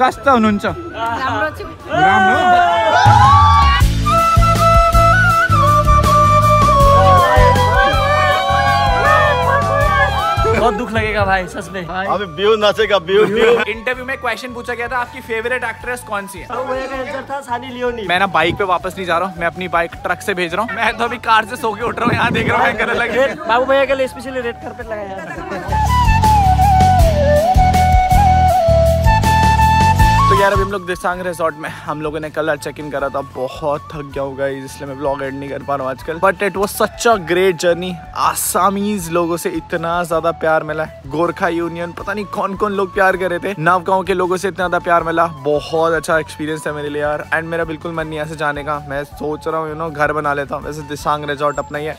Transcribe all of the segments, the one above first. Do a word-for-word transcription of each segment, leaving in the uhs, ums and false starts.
कस्तो हुनुहुन्छ? बहुत दुख लगेगा भाई सच में। अबे व्यू नाचेगा व्यू। इंटरव्यू में क्वेश्चन पूछा गया था आपकी फेवरेट एक्ट्रेस कौन सी है? तो मेरा आंसर था सानी लियोनी। मैं ना बाइक पे वापस नहीं जा रहा हूँ, मैं अपनी बाइक ट्रक से भेज रहा हूँ। मैं तो अभी कार से सो के उठ रहा हूँ, यहाँ देख रहा हूँ करने लगे। बाबू भैया के लिए स्पेशली रेड कार्पेट लगाया। तो यार अभी हम लोग दिशांग रिसोर्ट में हम लोगों ने कल चेक इन करा था, बहुत थक गया होगा इसलिए मैं ब्लॉग एड नहीं कर पा रहा हूँ आजकल। But it was such a great journey. Assamese लोगों से इतना ज्यादा प्यार मिला, गोरखा यूनियन पता नहीं कौन कौन लोग प्यार कर रहे थे, नव गाँव के लोगों से इतना ज्यादा प्यार मिला। बहुत अच्छा एक्सपीरियंस है मेरे लिए यार। एंड मेरा बिल्कुल मन नहीं ऐसे जाने का, मैं सोच रहा हूँ यू नो घर बना लेता हूँ। वैसे दिशांग रिजॉर्ट अपना ही है,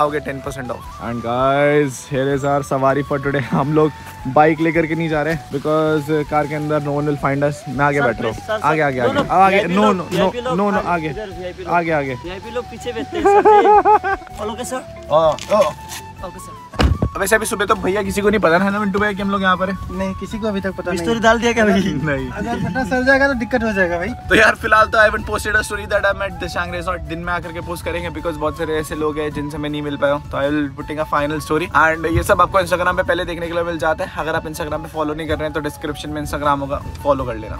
आओगे ten percent off. And guys here is our सवारी फॉर टुडे। हम लोग बाइक लेकर के नहीं जा रहे बिकॉज कार के अंदर no one will find us. मैं आगे बैठ रहा हूँ, आगे आगे आगे आगे no no no no no आगे आगे आगे लोग पीछे बैठते हैं। वैसे अभी सुबह तो भैया किसी को नहीं पता है ना मिंटू भैया कि हम लोग यहाँ पर है। नहीं किसी को अभी तक पता नहीं। स्टोरी डाल दिया क्या भाई? नहीं, अगर पता चल जाएगा तो दिक्कत हो जाएगा भाई। तो यार फिलहाल तो I haven't posted a story that I am at Dishang resort. दिन में आकर के पोस्ट करेंगे बिकॉज बहुत सारे ऐसे लोग हैं जिनसे मैं नहीं मिल पाया हूँ। तो I will putting a final story. And ये सब आपको इंस्टाग्राम पे पहले देखने के लिए मिल जाता है। अगर आप इंस्टाग्राम पे फॉलो नहीं कर रहे हैं तो डिस्क्रिप्शन में इंस्टाग्राम होगा, फॉलो कर लेना।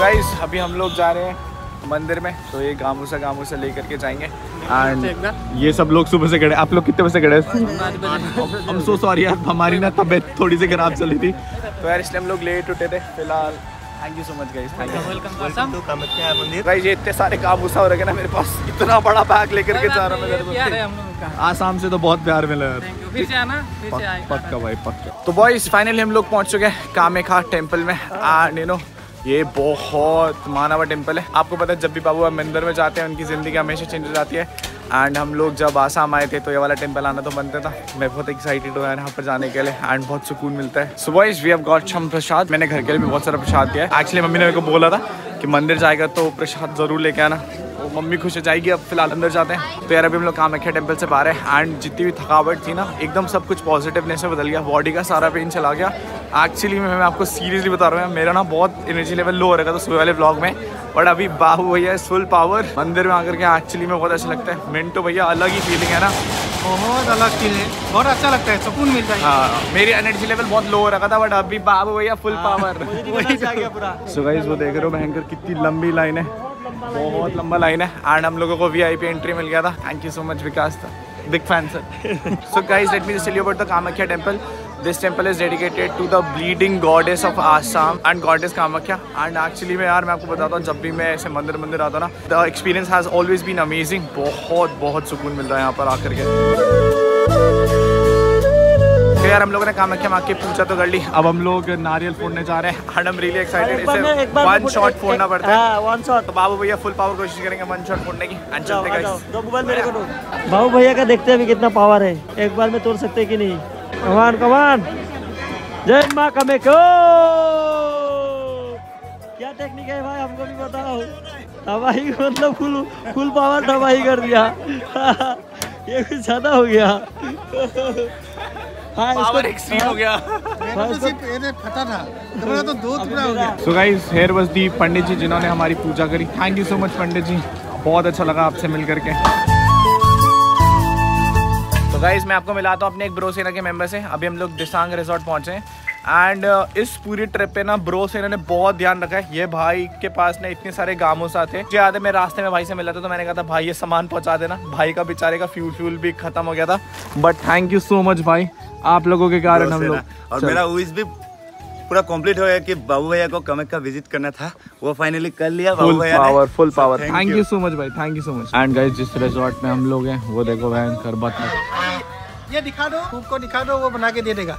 गाइस अभी हम लोग जा रहे हैं मंदिर में, तो ये गामूसा गामूसा लेकर के जाएंगे। एंड ये सब लोग सुबह से खड़े, आप लोग कितने बजे से खड़े? हम सो सॉरी यार, हमारी ना तबीयत थोड़ी सी खराब चली थी तो यार इसलिए हम लोग लेट उठे थे। फिलहाल thank you so much guys, thank you. Welcome to Kamakhya मंदिर। गाइस ये इतने सारे गामूसा हो रखे ना मेरे पास, इतना बड़ा बैग लेकर के जा रहा हूँ। आसाम से तो बहुत प्यार मिला यार, फिर से आना, फिर से आएगा पक्का भाई पक्का। तो बॉयज फाइनली हम लोग पहुँच चुके हैं कामाख्या टेम्पल में। एंड यू नो ये बहुत मानव टेम्पल है। आपको पता है जब भी बाबू मंदिर में जाते हैं उनकी ज़िंदगी हमेशा चेंज हो जाती है। एंड हम लोग जब आसाम आए थे तो ये वाला टेम्पल आना तो बनता था। मैं बहुत एक्साइटेड हूँ यहाँ पर जाने के लिए एंड बहुत सुकून मिलता है। So guys we have got some prasad. मैंने घर के लिए भी बहुत सारा प्रसाद दिया है। एक्चुअली मम्मी ने मेरे को बोला था कि मंदिर जाएगा तो प्रसाद ज़रूर लेके आना, वो मम्मी खुश हो जाएगी। अब फिलहाल अंदर जाते हैं। तो यार अभी हम लोग कामाख्या टेम्पल से बाहर है एंड जितनी भी थकावट थी ना एकदम सब कुछ पॉजिटिवनेस में बदल गया, बॉडी का सारा पेन चला गया। एक्चुअली मैं, मैं आपको सीरियसली बता रहा हूँ मेरा ना बहुत एनर्जी लेवल लो हो रहा था तो सुबह वाले ब्लॉग में, बट अभी बाबू भैया इस फुल पावर। मंदिर में आकर के एक्चुअली में बहुत अच्छा लगता है। मिंटू भैया अलग ही फीलिंग है ना, बहुत अलग फील है, बहुत अच्छा लगता है, सुकून मिलता है। हाँ मेरी एनर्जी लेवल बहुत लो हो रखा था बट अभी बाबू भैया फुल पावर। सो गाइस वो देख रहे हो भयंकर कितनी लंबी लाइन है, बहुत लंबा लाइन है एंड हम लोगों को वीआईपी एंट्री मिल गया था। Thank you so much Vikas, big fan sir. So guys let me just tell you about the Kamakhya temple. This temple is dedicated to the bleeding goddess of Assam and goddess Kamakhya. And actually मैं यार मैं आपको बताता हूँ जब भी मैं ऐसे मंदिर मंदिर आता ना the experience has always been amazing. बहुत बहुत सुकून मिल रहा है यहाँ पर आकर के। यार हम लोगों ने कामाख्या माँ के पूजा तो कर ली, अब हम लोग नारियल फोड़ने जा रहे हैं। हम रियली एक्साइटेड, इसे वन शॉट फोड़ना पड़ता है, वन शॉट। तो बाबू भैया फुल पावर कोशिश करेंगे वन शॉट फोड़ने की। बाबू भैया का देखते हैं अभी कितना पावर है, एक बार में तोड़ सकते हैं कि नहीं। कमान कमान जय माँ कामाख्या। क्या टेक्निक है भाई हमको भी बताओ। तबाही मतलब फुल फुल पावर तबाही कर दिया, ये कुछ ज्यादा हो गया। हाँ, पावर एक्सट्रीम हो गया। मैंने फटा था तो तो दो टुकड़ा हो गया। So guys here was the pandit ji जिन्होंने हमारी पूजा करी। Thank you so much pandit ji, बहुत अच्छा लगा आपसे मिल करके। तो गाइस मैं आपको मिलाता हूँ अपने एक ब्रो सेना के मेंबर से। अभी हम लोग दिशांग रिसोर्ट पहुँचे हैं एंड इस पूरी ट्रिप पे ना ब्रो सेना ने बहुत ध्यान रखा है। ये भाई के पास ना इतने सारे गामूसा थे। मुझे याद है मैं रास्ते में भाई से मिला था तो मैंने कहा था भाई ये सामान पहुँचा देना। भाई का बेचारे का फ्यूल फ्यूल भी खत्म हो गया था, but thank you so much भाई, आप लोगों के कारण हम लोग। और मेरा विश भी पूरा कंप्लीट हो गया कि बाबू भैया को कामाख्या विजिट करना था, वो फाइनली कर लिया बाबू भैया ने। Full power, thank you so much भाई, thank you so much. And guys जिस रिजॉर्ट में हम लोग हैं वो देखो भयंकर बता, ये दिखा दो उनको, दिखा दो वो बना के दे देगा।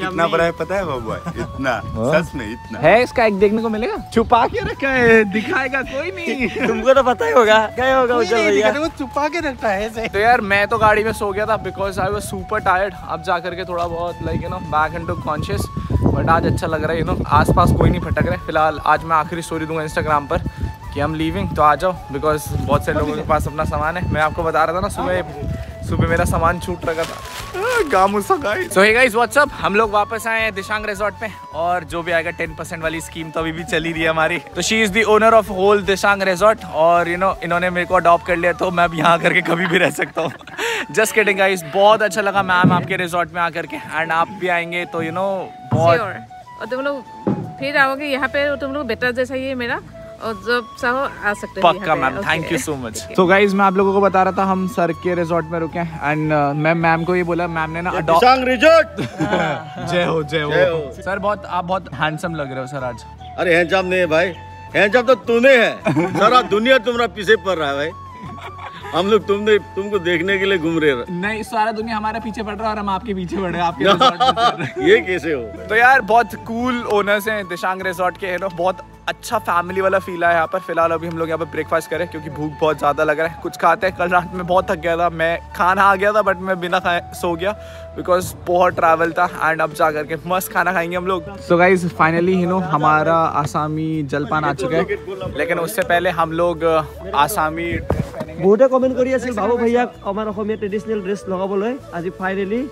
इतना बड़ा है पता है बाबू भाई, इतना सच में इतना है। इसका एक देखने को मिलेगा, छुपा के रखा है, दिखाएगा कोई नहीं। तुमको तो पता ही होगा गए होगा उज्जवल भैया, वो छुपा के रखता है ऐसे। तो यार मैं तो गाड़ी में सो गया था because I was super tired. अब जा करके थोड़ा बहुत like you know back and to conscious, but आज अच्छा लग रहा है यू नो आसपास कोई नहीं फटक रहे। फिलहाल आज मैं आखिरी स्टोरी दूंगा इंस्टाग्राम पर कि हम लीविंग, तो आ जाओ बिकॉज बहुत से लोगों के पास अपना सामान है। मैं आपको बता रहा था ना सुबह सुबह मेरा सामान छूट रखा था गामू सगाई। सो हे गाइस व्हाट्सअप, हम लोग वापस आए हैं दिशांग रिजॉर्ट पे और जो भी आएगा टेन परसेंट वाली स्कीम तो अभी भी चली रही है हमारी। तो she is the owner of whole Dishang resort और यू नो इन्होंने मेरे को अडॉप्ट कर लिया, तो मैं अब यहाँ करके कभी भी रह सकता हूँ। जस्ट किडिंग गाइस, बहुत अच्छा लगा मैम आपके रिजॉर्ट में आकर के, एंड आप भी आएंगे तो यू नो बहुत और तुम लोग फिर आओगे यहाँ पे, तुम लोग बेटर जैसा ही है मेरा और जब चाहो आ सकते हो। पक्का ma'am, thank you so much. तो गाइज मैं आप लोगों को बता रहा था हम सर के रिजॉर्ट में रुके एंड uh, मैं मैम को ये बोला, मैम ने ना दिशांग रिजॉर्ट जय हो जय हो सर, बहुत आप बहुत हैंडसम लग रहे हो सर आज। अरे हैंडसम नहीं है भाई, हैंडसम तो तूने है, सारा दुनिया तुम्हारा पीछे पड़ रहा है भाई। हम लोग तुमने तुमको देखने के लिए घूम रहे हैं। नहीं, सारा दुनिया हमारा पीछे पड़ रहा है और हम आपके पीछे पड़ रहे हैं आपके रिजॉर्ट में। ये कैसे हो? तो यार बहुत कूल ओनर्स हैं दिशांग रिजॉर्ट के, है ना, बहुत अच्छा फैमिली वाला फील है यहाँ पर। फिलहाल अभी हम लोग यहाँ पर ब्रेकफास्ट करें क्योंकि भूख बहुत ज़्यादा लग रहा है, कुछ खाते हैं। कल रात में बहुत थक गया था मैं, खाना आ गया था बट मैं बिना खाए सो गया बिकॉज बहुत ट्रैवल था, एंड अब जा करके मस्त खाना खाएंगे हम लोग। So guys finally you know हमारा आसामी जलपान आ चुका है, लेकिन उससे पहले हम लोग आसामी बहुते कमेंट कर भाव भैया ट्रेडिशनल ड्रेस लगाबले आज फाइनली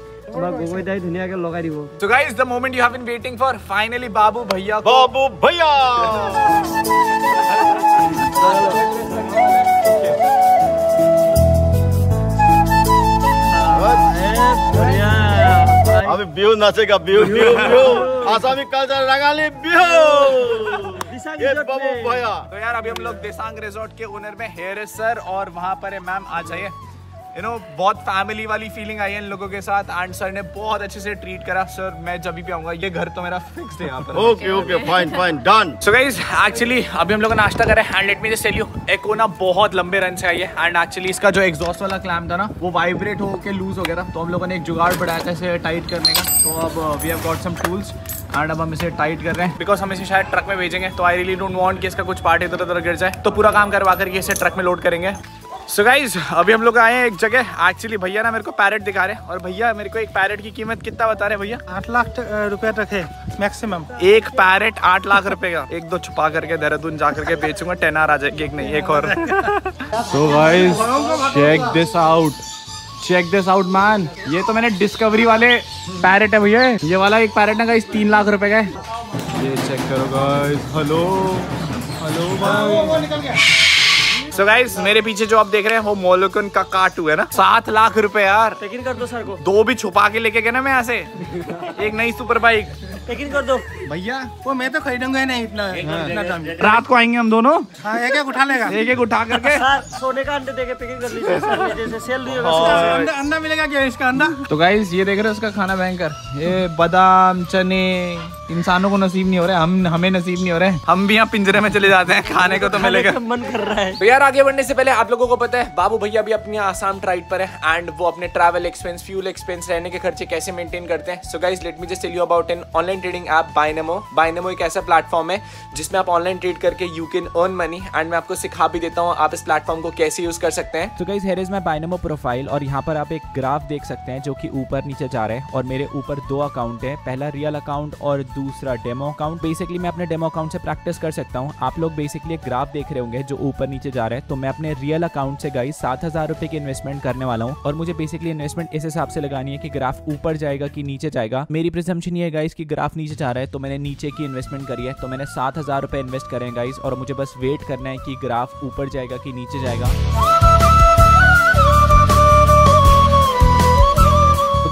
बिहू नाचेगा बिहू बिहू बिहू आसामी कल्चर रंगाली बिहू। तो यार अभी हम लोग दिशांग रिजॉर्ट के ओनर में हेयर सर और वहाँ पर है मैम, आ जाइए। यू you नो know, बहुत फैमिली वाली फीलिंग आई है इन लोगों के साथ, एंड सर ने बहुत अच्छे से ट्रीट करा। सर मैं जब भी आऊंगा, ये घर तो मेरा फिक्स है यहाँ पर। Okay okay fine fine done. So guys actually अभी हम लोग नाश्ता कर रहे हैं and let me just tell you, एकोना बहुत लंबे रन से आई है एंड एक्चुअली इसका जो एग्जॉस्ट वाला क्लैम्प था ना वो वाइब्रेट होकर लूज हो गया था, तो हम लोगों ने एक जुगाड़ बढ़ाया था इसे टाइट करने का। तो अब we have got some tools and अब हम इसे टाइट कर रहे हैं बिकॉज हम इसे शायद ट्रक में भेजेंगे, तो आई रियली डोंट वांट कि इसका कुछ पार्ट इधर उधर गिर जाए, तो पूरा काम करवा करके इसे ट्रक में लोड करेंगे। सो so गाइज अभी हम लोग आए हैं एक जगह, एक्चुअली भैया ना मेरे को पैरेट दिखा रहे हैं और भैया मेरे को एक पैरेट की कीमत कितना बता रहे हैं भैया? आठ लाख रुपए तक है मैक्सिमम, एक पैरेट आठ लाख रुपए का। एक दो छुपा करके देहरादून जा करके बेचूंगा, टेन आर आ जाएगी एक नहीं एक और। So guys check this out, check this out man, ये तो मैंने डिस्कवरी वाले पैरेट है भैया, ये वाला एक पैरेट ना गाइज तीन लाख रुपए का है। ये चेक करो guys, hello hello. So guys मेरे पीछे जो आप देख रहे हैं वो मोलोकन का काटू है ना, सात लाख रुपए यार। पैकिंग कर दो सर को, दो भी छुपा के लेके गया ना मैं यहाँ से। एक नई सुपर बाइक पैकिंग कर दो भैया, वो मैं तो खरीदूंगा नहीं इतना, हाँ। इतना रात को आएंगे हम दोनों, हाँ, एक एक उठा लेगा, एक एक उठा करके सोने का अंडा देके पैकिंग कर लीजिए, अंडा मिलेगा क्या इसका अंडा। तो गाइस ये देख रहे हो उसका खाना भयंकर, ये बादाम चने इंसानों को नसीब नहीं हो रहे, हम हमें नसीब नहीं हो रहे, हम भी यहाँ पिंजरे में चले जाते हैं, खाने को तो मिलेगा मन कर रहा है। तो यार आगे बढ़ने से पहले आप लोगों को पता है बाबू भैया भी अपनी आसाम ट्राइट पर है एंड वो अपने ट्रैवल एक्सपेंस, फ्यूल एक्सपेंस, रहने के खर्चे कैसे मेंटेन करते हैं। So guys let me just tell you about an online trading app Binomo. Binomo एक ऐसा प्लेटफॉर्म है जिसमें आप ऑनलाइन ट्रेड करके you can earn money, and मैं आपको सिखा भी देता हूँ आप इस प्लेटफॉर्म को कैसे यूज कर सकते हैं। So guys here is my Binomo profile और यहाँ पर आप एक ग्राफ देख सकते हैं जो कि ऊपर नीचे जा रहे हैं और मेरे ऊपर दो अकाउंट है, पहला रियल अकाउंट और दूसरा डेमो अकाउंट। बेसिकली मैं अपने डेमो अकाउंट से प्रैक्टिस कर सकता हूँ। आप लोग बेसिकली एक ग्राफ देख रहे होंगे जो ऊपर नीचे जा रहा है, तो मैं अपने रियल अकाउंट से गाइस सात हजार रुपए की इन्वेस्टमेंट करने वाला हूँ और मुझे बेसिकली इन्वेस्टमेंट इस हिसाब से लगानी है कि ग्राफ ऊपर जाएगा कि नीचे जाएगा। मेरी प्रिजम्पशन ये है गाइस कि ग्राफ नीचे जा रहा है तो मैंने नीचे की इन्वेस्टमेंट करी है, तो मैंने सात हजार रुपए इन्वेस्ट करे हैं गाइस और मुझे बस वेट करना है कि ग्राफ ऊपर जाएगा कि नीचे जाएगा।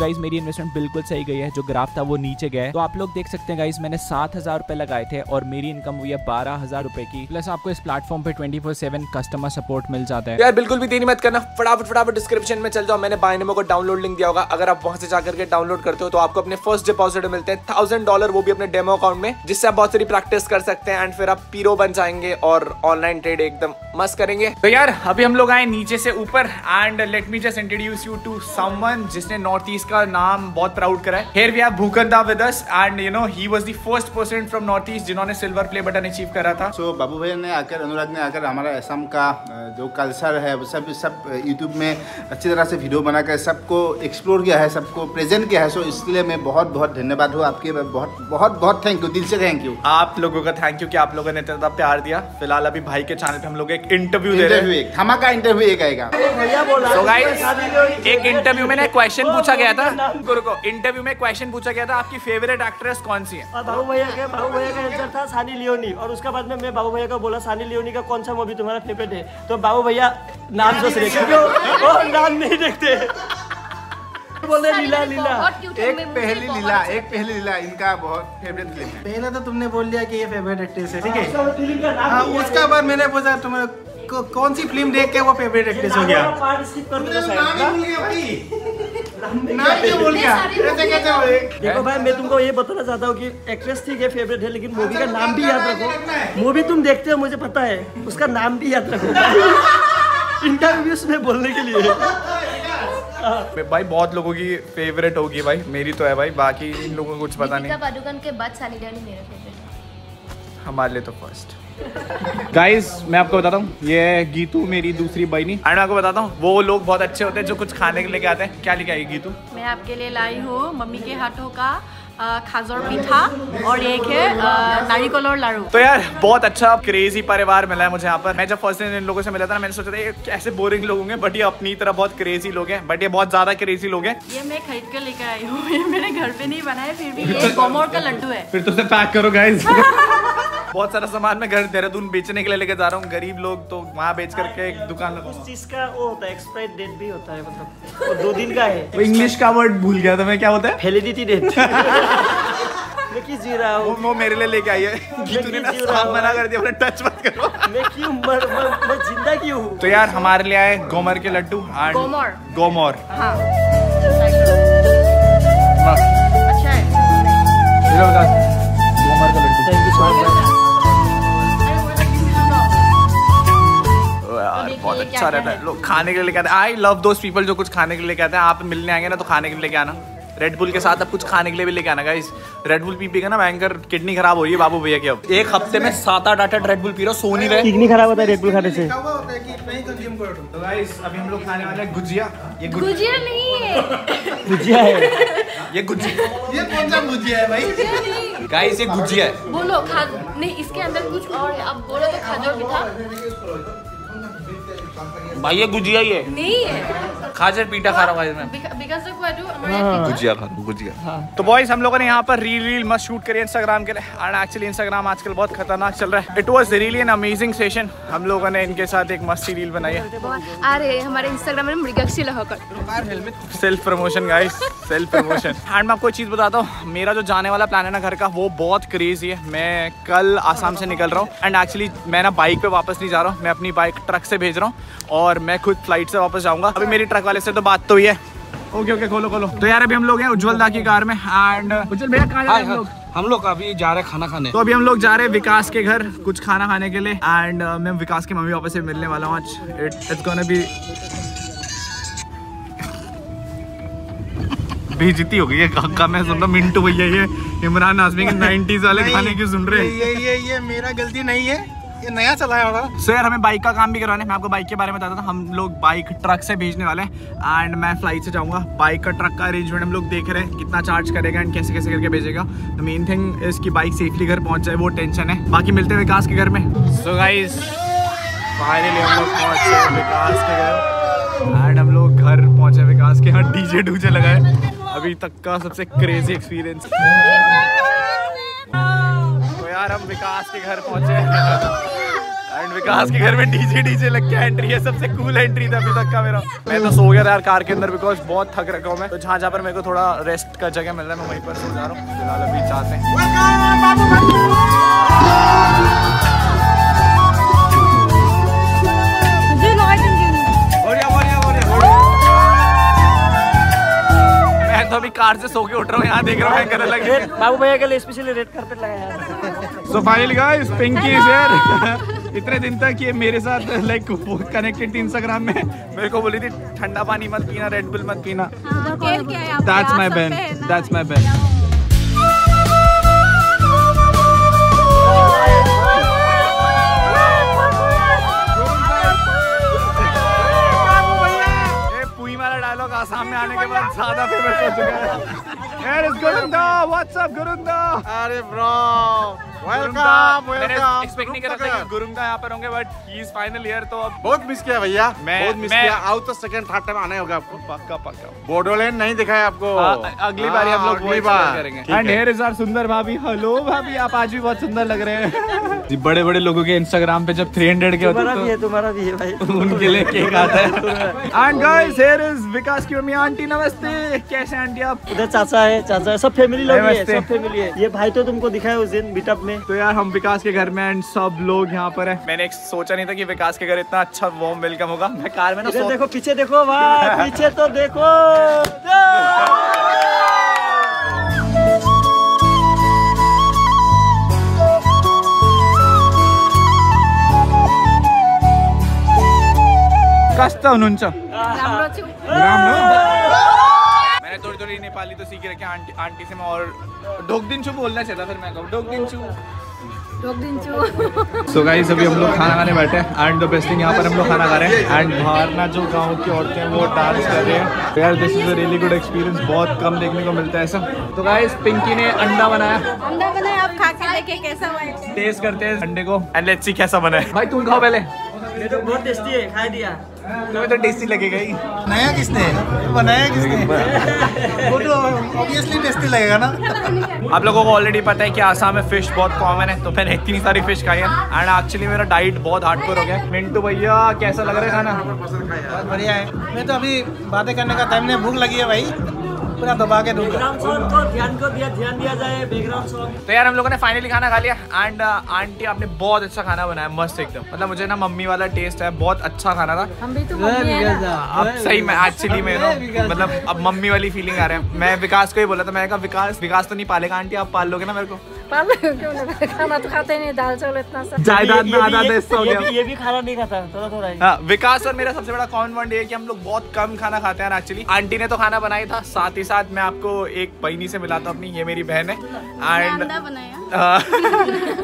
गाइस मेरी इन्वेस्टमेंट बिल्कुल सही गई है, जो ग्राफ था वो नीचे गया है। तो आप लोग देख सकते हैं गाइस मैंने सात हजार रुपए लगाए थे और मेरी इनकम हुई है बारह हजार रुपए की, प्लस आपको इस प्लेटफॉर्म पे twenty four seven customer support मिल जाता है। यार बिल्कुल भी देरी मत करना, फटाफट फटाफट डिस्क्रिप्शन में चल जाओ, मैंने बाइनेमो को डाउनलोड लिंक दिया होगा, अगर आप वहां से जाकर के डाउनलोड करते हो तो आपको अपने फर्स्ट डिपॉजिट मिलते हैं थाउजेंड डॉलर, वो भी अपने डेमो अकाउंट में, जिससे आप बहुत सारी प्रैक्टिस कर सकते हैं एंड फिर आप पीरो बन जाएंगे और ऑनलाइन ट्रेड एकदम मस्त करेंगे। तो यार अभी हम लोग आए नीचे से ऊपर and let me just introduce you to someone जिसने नॉर्थ ईस्ट का नाम बहुत प्राउड करा है। Here we have Bhukanda with us and you know he was the first person from North East जिन्होंने सिल्वर प्ले बटन अचीव करा था। So बाबू भैया ने आकर, अनुराग ने आकर हमारा असम का जो कल्चर है वो सब सब यूट्यूब में अच्छी तरह से वीडियो बनाकर सबको एक्सप्लोर किया है, सबको प्रेजेंट किया है। सो so, इसलिए मैं बहुत बहुत धन्यवाद हूँ आपके, बहुत बहुत बहुत थैंक यू, दिल से थैंक यू आप लोगों का, थैंक यू कि आप लोगों ने इतना प्यार दिया। फिलहाल अभी भाई के चैनल पे हम लोग एक इंटरव्यू दे रहे हैं, धमाका इंटरव्यू एक आएगा। So guys, एक इंटरव्यू में क्वेश्चन पूछा गया था, रुको, इंटरव्यू में क्वेश्चन पूछा गया था आपकी फेवरेट एक्ट्रेस कौन सी है? और बाबू भैया के बाबू भैया का आंसर था सानी लियोनी, और उसके बाद में मैं बाबू भैया को बोला सानी लियोनी का कौन सा मूवी तुम्हारा फेवरेट है, तो बाबू भैया नाम जो नाम नहीं देखते बोले लीला लीला, एक पहली लीला, एक पहली लीला इनका बहुत फेवरेट फिल्म है। पहला तो तुमने बोल लिया कि ये फेवरेट एक्ट्रेस है, ठीक है, उसका बाद मैंने पूछा तुम्हें कौन सी फिल्म देख के वो फेवरेट एक्ट्रेस हो गया, बोल गया। देखो भाई मैं तुमको ये बताना चाहता हूँ कि एक्ट्रेस ठीक है फेवरेट है, लेकिन मूवी का नाम भी याद रखो, मूवी तुम देखते हो मुझे पता है, उसका नाम भी याद रखो इंटरव्यूज में बोलने के लिए। भाई बहुत लोगों की फेवरेट होगी, भाई मेरी तो है भाई, बाकी इन लोगों को कुछ पता नहीं। दीपिका पादुकोण के बाद सानी लियोनी मेरा फेवरेट है, हमारे लिए तो फर्स्ट। गाइज मैं आपको बताता हूँ, ये गीतू मेरी दूसरी बहनी, और मैं आपको बताता हूँ वो लोग बहुत अच्छे होते हैं जो कुछ खाने के लेके आते हैं। क्या लेके आई गीतू? मैं आपके लिए लाई हूँ मम्मी के हाथों का खाजर पिठा और एक है नारियल और लाडू। तो यार बहुत अच्छा क्रेजी परिवार मिला है मुझे यहाँ पर। मैं जब फर्स्ट टाइम इन लोगों से मिला था ना, मैंने सोचा था ये ऐसे बोरिंग लोग होंगे, बट ये अपनी तरह बहुत क्रेजी लोग हैं, बट ये बहुत ज्यादा क्रेजी लोग हैं। ये मैं खरीद कर लेकर आई हूँ, ये मेरे घर पे नहीं बना है, फिर भी ये बोमोर का लड्डू है। फिर तो पैक करो गाइज। बहुत सारा सामान मैं घर देहरादून बेचने के लिए लेके जा रहा हूँ, गरीब लोग तो वहाँ बेच करके एक दुकान लगा। उस चीज का वो होता है एक्सपायरी डेट भी होता है, मतलब वो दो दिन का है। इंग्लिश का वर्ड भूल गया था मैं, क्या होता है वैलिडिटी डेट। मैं क्यों जी रहा हूँ, वो मेरे लिए लेके आई है गीतू ने, साफ मना कर दिया, टच मत करो। मैं क्यों मर मैं जिंदा क्यों हूँ। तो यार हमारे लिए आए गोमर के लड्डू, गोमर गोमर अच्छा है गोमर का laddoo, thank you so much. बहुत अच्छा रहता है, लोग खाने के लिए लेके आते हैं। आई लव दोज पीपल जो कुछ खाने के लिए लेके आते हैं। आप मिलने आएंगे ना तो खाने के लिए लेके आना, रेड बुल के साथ आप कुछ खाने के लिए भी लेके आना गाइस। रेड बुल पी पी का ना भयंकर किडनी खराब हो रही है बाबू भैया की, अब एक हफ्ते में सात आठ आठ रेड बुल पी रहा, सो नहीं रहे, किडनी खराब होता है रेड बुल खाने से। तो गाइस अभी हम लोग खाने वाले हैं गुजिया, ये गुजिया नहीं है, गुजिया है ये, गुजिया ये कौन सा गुजिया है भाई गाइस? ये गुजिया है, बोलो खा नहीं, इसके अंदर कुछ और है, आप बोलो तो खाजो मिठा भाई, ये गुजिया ही है नहीं है, खाजर पीठा खा रहा हूँ मैं, गुजिया खा रहा हूँ गुजिया। तो बॉयज हम लोगों ने यहाँ पर रील रील मस्त शूट करी इंस्टाग्राम के लिए, एंड एक्चुअली इंस्टाग्राम आजकल बहुत खतरनाक चल रहा है। It was really an amazing session, हम लोगों ने इनके साथ एक मस्ती रील बनाई है। अरे हमारे इंस्टाग्राम में Mrigakshi Lahkar, self promotion guys, self promotion. And मैं आपको चीज़ बताता हूँ, मेरा जो जाने वाला प्लान है ना घर का, वो बहुत क्रेजी है। मैं कल आसाम से निकल रहा हूँ, एंड एक्चुअली मैं ना बाइक पे वापस नहीं जा रहा हूँ, मैं अपनी बाइक ट्रक से भेज रहा हूँ और मैं खुद फ्लाइट से वापस जाऊंगा। अभी मेरी ट्रक वाले से तो बात तो हुई है। ओके ओके खोलो खोलो। तो यार अभी हम लोग हैं उज्जवल दा की कार में, एंड उज्जवल भैया कहाँ जा रहे हैं हम लोग? हम लोग अभी जा रहे हैं खाना खाने। तो अभी हम लोग जा रहे हैं विकास के घर कुछ खाना खाने के लिए, एंड uh, मैं विकास की मम्मी पापा से मिलने वाला हूँ आज। इट इट्स गोना बी बेइज्जती हो गई है का, मैं सुन रहा हूँ मिंटू भैया ये इमरान हाशमी के नाइनटीज वाले खाने की सुन रहे हैं। ये ये मेरा गलती नहीं है, ये नया चला है हमारा। सो यार हमें बाइक का काम भी करवाना है, मैं आपको बाइक के बारे में बताता था। हम लोग बाइक ट्रक से भेजने वाले हैं, एंड मैं फ्लाइट से जाऊंगा। बाइक का ट्रक का अरेंजमेंट हम लोग देख रहे हैं, कितना चार्ज करेगा एंड कैसे कैसे करके भेजेगा। द मेन थिंग इसकी बाइक सेफली घर पहुंच जाए, वो टेंशन है। बाकी मिलते हैं विकास के घर में। सो गाइस फाइनली हम लोग पहुंचे विकास के घर, एंड हम लोग घर पहुंचे विकास के यहाँ, डीजे डूजे लगाए। अभी तक का सबसे क्रेजी एक्सपीरियंस। यार हम विकास के घर पहुंचे एंड विकास के घर में डीजे डीजे लग के एंट्री है, सबसे कूल एंट्री था अभी तक का मेरा। मैं तो सो गया था यार कार के अंदर, बिकॉज बहुत थक रखा हूँ मैं। तो जहाँ जहाँ पर मेरे को थोड़ा रेस्ट का जगह मिल रहा है मैं वहीं पर सो जा रहा हूँ फिलहाल। अभी चाहते हैं मैं तो अभी कार से सो के उठ रहा हूँ, यहाँ देख रहा हूँ करने लगे। बाबू भैया के लिए स्पेशली रेड कार्पेट लगाया। So finally guys, Pinky is here. इतने दिन तक ये मेरे साथ लाइक कनेक्टेड थी इंस्टाग्राम में, मेरे को बोली थी ठंडा पानी मत पीना, रेड बुल मत पीना। दैट्स माय बहन, दैट्स माय बहन। सामने आने के बाद सादा फेवरेट हो चुका है। Gurunda, what's up Gurunda? अरे ब्रो, वेलकम वेलकम। एक्सपेक्ट नहीं कर रहा था कि गुरुंदा यहाँ पर होंगे, but he is final year, तो अब बहुत मिस किया भैया, बहुत मिस किया। आउट तो सेकंड थर्ड टाइम आना होगा आपको, पक्का पक्का। बोडोलैंड नहीं दिखाया आपको, अगली बार हम लोग वही बात करेंगे। एंड हियर इज आवर सुंदर भाभी। हेलो भाभी, आप आज भी बहुत सुंदर लग रहे हैं। बड़े बड़े लोगों के इंस्टाग्राम पे जब तीन सौ के होते हैं तो भी है, तुम्हारा भी है भाई। उनके लिए केक आता है। And guys here is Vikas की मम्मी आंटी। नमस्ते, कैसे आंटी आप? उधर चाचा है, चाचा है, सब फैमिली लोग है, सब फैमिली है। ये भाई तो तुमको दिखा है उस दिन बीटअप में। तो यार हम विकास के घर में एंड सब लोग यहाँ पर है। मैंने सोचा नहीं था कि विकास के घर इतना अच्छा वार्म वेलकम होगा। मैं कार में ना, देखो पीछे, देखो भाई पीछे तो देखो। कस्तो हुनुहुन्छ? राम्रो छु, राम्रो। मैंने थोड़ी थोड़ी नेपाली तो सीख रखी आंटी आंटी से। मैं और ढोकदिन्छु बोलना चाहिए था, फिर मैं कहूँ ढोकदिन्छु ढोकदिन्छु। सो गाइस अभी हम लोग खाना खाने बैठे हैं एंड द बेस्ट थिंग यहाँ पर हम लोग खाना खा रहे हैं एंड बाहर ना जो गांव की औरतें वो डांस कर रहे हैं। यार this is a really good experience, बहुत कम देखने को मिलता है ऐसा। तो गाइस पिंकी ने अंडा बनाया, अंडा बनाया, आप खा के देखे कैसा बना। टेस्ट करते हैं अंडे को एंड लेट्स सी कैसा बना है। भाई तुम खाओ पहले, ये तो बहुत टेस्टी है, खा दिया तुम्हें तो टेस्टी लगेगा ही। बनाया किसने, बनाया किसने? वो तो ऑब्वियसली टेस्टी लगेगा ना। आप लोगों को ऑलरेडी पता है कि आसाम में फिश बहुत कॉमन है, तो मैंने इतनी सारी फिश खाई है एंड एक्चुअली मेरा डाइट बहुत हार्डकोर हो गया। मिंटू भैया कैसा लग रहा है खाना? बहुत बढ़िया है। मैं तो अभी बातें करने का टाइम नहीं, भूख लगी है भाई, पूरा दबा के दूंगा। तो यार हम लोगों ने फाइनली खाना खा लिया एंड आंटी आपने बहुत अच्छा खाना बनाया, मस्त एकदम। मतलब मुझे ना मम्मी वाला टेस्ट है, बहुत अच्छा खाना था। हम भी तो मम्मी है ना। अब सही में एक्चुअली में मतलब अब मम्मी वाली फीलिंग आ रहा है। मैं विकास को ही बोला था, मैंने कहा विकास विकास तो नहीं पालेगा आंटी, आप पाल लोगे ना मेरे को? पाल लोगे? खाना तो खाते नहीं, दाल चावल इतना सा जायदाद में आधा हिस्सा हो गया। ये भी खाना नहीं खाता थोड़ा थोड़ा। विकास और मेरा सबसे बड़ा कॉमन बॉन्ड है कि हम लोग बहुत कम खाना खाते हैं एक्चुअली। आंटी ने तो खाना बनाया था, साथ ही साथ मैं आपको एक बहनी से मिलाता हूँ अपनी, ये मेरी बहन है एंड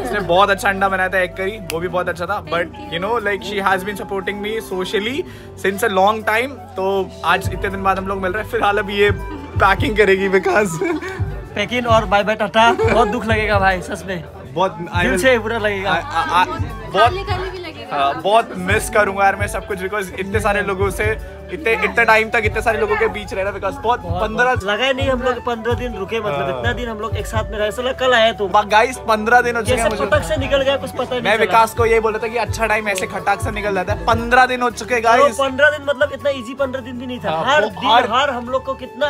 उसने बहुत अच्छा अंडा बनाया था, एग करी, वो भी बहुत अच्छा था। But you know like she has been supporting me socially since a long time, तो आज इतने दिन बाद हम लोग मिल रहे हैं। फिलहाल अभी ये पैकिंग करेगी विकास, पैकिंग और बाय बाय टाटा। बहुत दुख लगेगा भाई सच में, बहुत दिल से बुरा लगेगा। आ, आ, आ, बहुत आ, बहुत मिस करूंगा यार मैं सब कुछ, बिकॉज इतने सारे लोगों से इतने इतने टाइम तक इतने सारे लोगों के बीच रहना। बिकॉज बहुत पंद्रह लगा नहीं, हम लोग पंद्रह दिन रुके, मतलब इतना दिन हम लोग एक साथ में रहे। सो कल आए तो गाइस पंद्रह दिन हो चुके, खटक से निकल गया, कुछ पता नहीं। मैं विकास को यही बोला था कि अच्छा टाइम ऐसे खटाक से निकल जाता है। पंद्रह दिन हो चुके गाइस, पंद्रह दिन मतलब इतना इजी पंद्रह दिन भी नहीं था। हर दिन हर हम लोग को कितना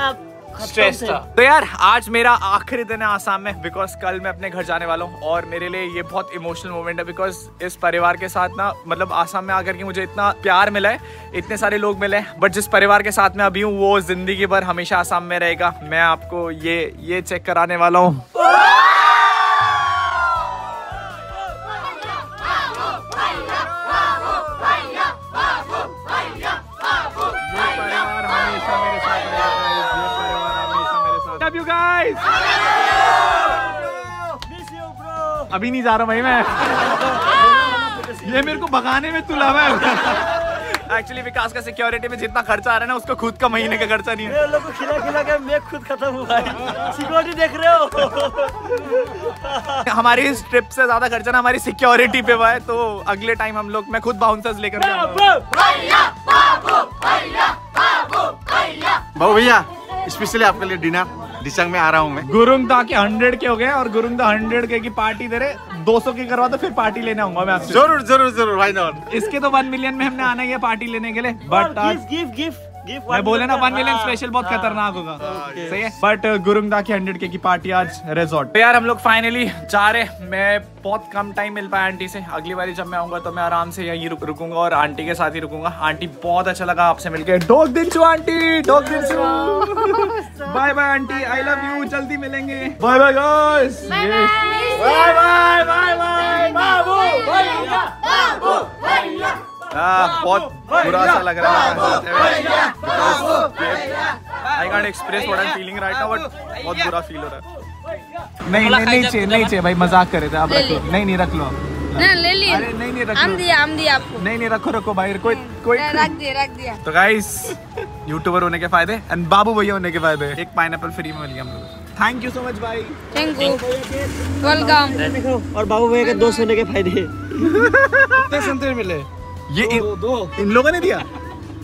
स्ट्रेस था। तो यार आज मेरा आखिरी दिन है आसाम में, बिकॉज कल मैं अपने घर जाने वाला हूँ और मेरे लिए ये बहुत इमोशनल मोमेंट है। बिकॉज इस परिवार के साथ ना, मतलब आसाम में आकर के मुझे इतना प्यार मिला है, इतने सारे लोग मिले हैं, बट जिस परिवार के साथ मैं अभी हूँ वो जिंदगी भर हमेशा आसाम में रहेगा। मैं आपको ये ये चेक कराने वाला हूँ। अभी नहीं जा रहा भाई मैं, ये मेरे को भगाने में तुला है। एक्चुअली विकास का सिक्योरिटी में जितना खर्चा आ रहा है ना, उसको खुद का महीने का खर्चा नहीं है। मेरे लोगों को खिला खिला के मैं खुद खत्म हूँ भाई, सिक्योरिटी देख रहे हो। हमारी इस ट्रिप से ज्यादा खर्चा ना हमारी सिक्योरिटी पे हुआ है, तो अगले टाइम हम लोग, मैं खुद बाउंसर्स लेकर भाऊ। भैया स्पेशली आपके लिए डिनर दिशांग में आ रहा हूँ मैं। गुरुंदा के हंड्रेड के हो गए और गुरुंदा हंड्रेड के की पार्टी दे रहे, दो सौ के करवा तो फिर पार्टी लेने आऊंगा मैं आपसे। जरूर जरूर जरूर, व्हाई नॉट। इसके तो वन मिलियन में हमने आना ही है पार्टी लेने के लिए। बट गिफ्ट गिफ्ट मैं बोले ना वन मिलियन स्पेशल बहुत खतरनाक होगा, सही है। बट गुरुंदा की हंड्रेड के की पार्टी आज रिजॉर्ट। तो यार हम लोग फाइनली जा रहे। मैं बहुत कम टाइम मिल पाया आंटी से, अगली बार जब मैं आऊंगा तो मैं आराम से यहीं रुक रुकूंगा और आंटी के साथ ही रुकूंगा। आंटी बहुत अच्छा लगा आपसे मिलकर। ढोक दिन छू आंटी, ढोक दिन छू। Bye bye aunty, I love you, जल्दी मिलेंगे। Bye bye guys, bye bye bye bye bye bye. हाँ बहुत बुरा सा लग रहा है I can't express what I am feeling right now but बहुत बुरा फील हो रहा है। नहीं नहीं नहीं चाहिए नहीं चाहिए भाई मजाक कर रहे थे आप रखो नहीं नहीं रख लो नहीं ले लिया अरे नहीं नहीं रख हम दिया हम दिया आपको नहीं नहीं रखो रखो भाई कोई कोई रख दिया रख दिया। तो गाइस यूट्यूबर होने के फायदे एंड बाबू भैया होने के फायदे एक पाइनएप्पल फ्री में मिल गया हम लोग। थैंक यू सो मच भाई थैंक यू वेलकम। और बाबू भैया के दो सोने के फायदे कितने संतरे मिले ये दो, इन, दो। इन लोगों ने दिया।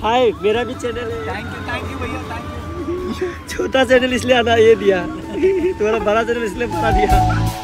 हाय मेरा भी चैनल है थैंक यू थैंक यू भैया थैंक यू छोटा चैनल इसलिए आना ये दिया तुम्हारा बड़ा चैनल इसलिए बता दिया।